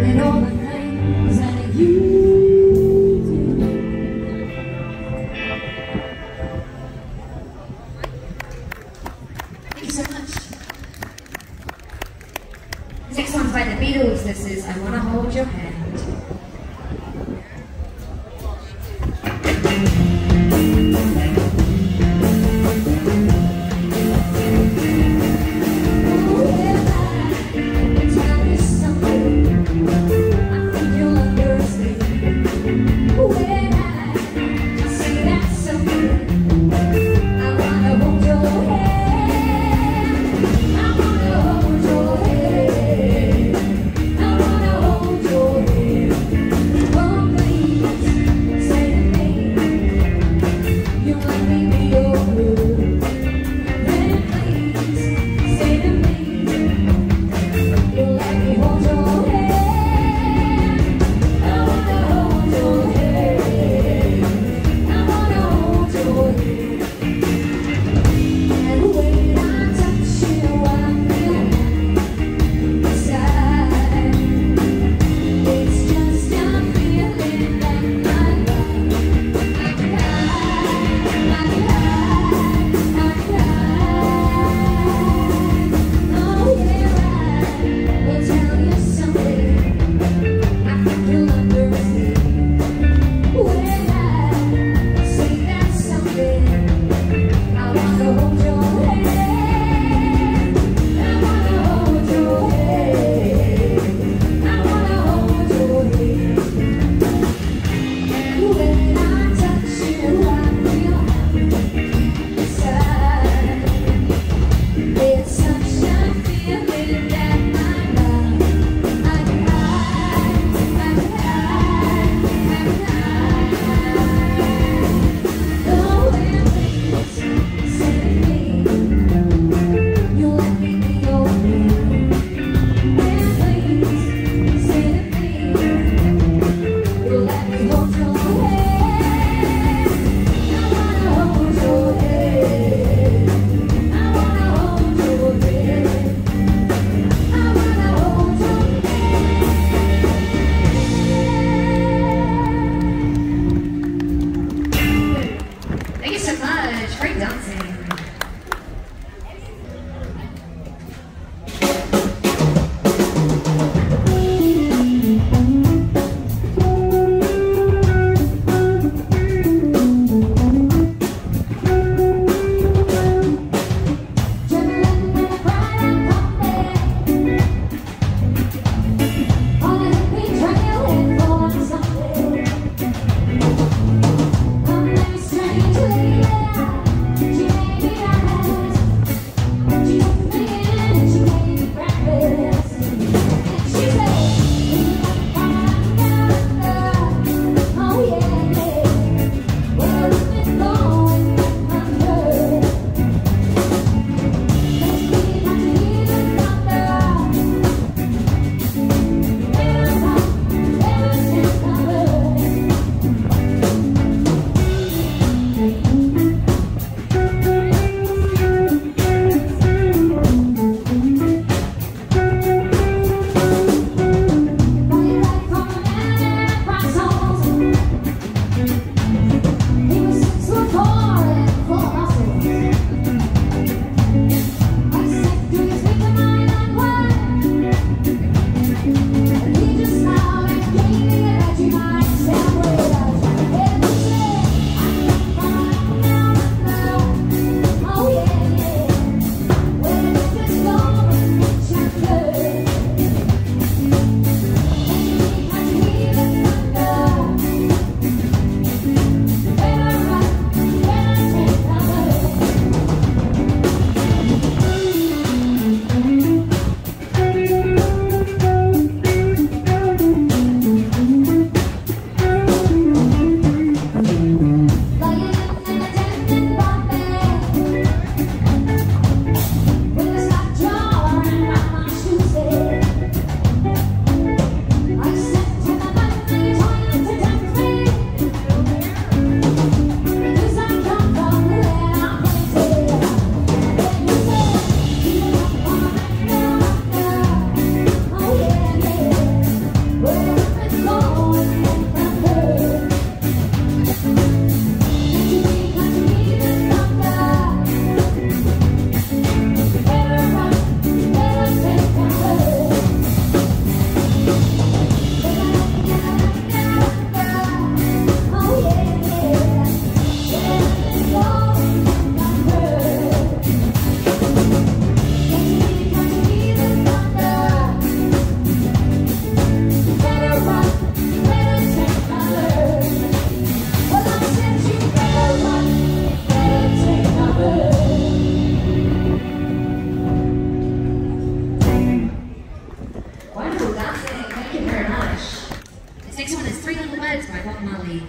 When all the things that you do. Thank you so much. This next one's by the Beatles. This is I Wanna Hold Your Hand. Ballads by Bob Marley.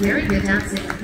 Very good dancing.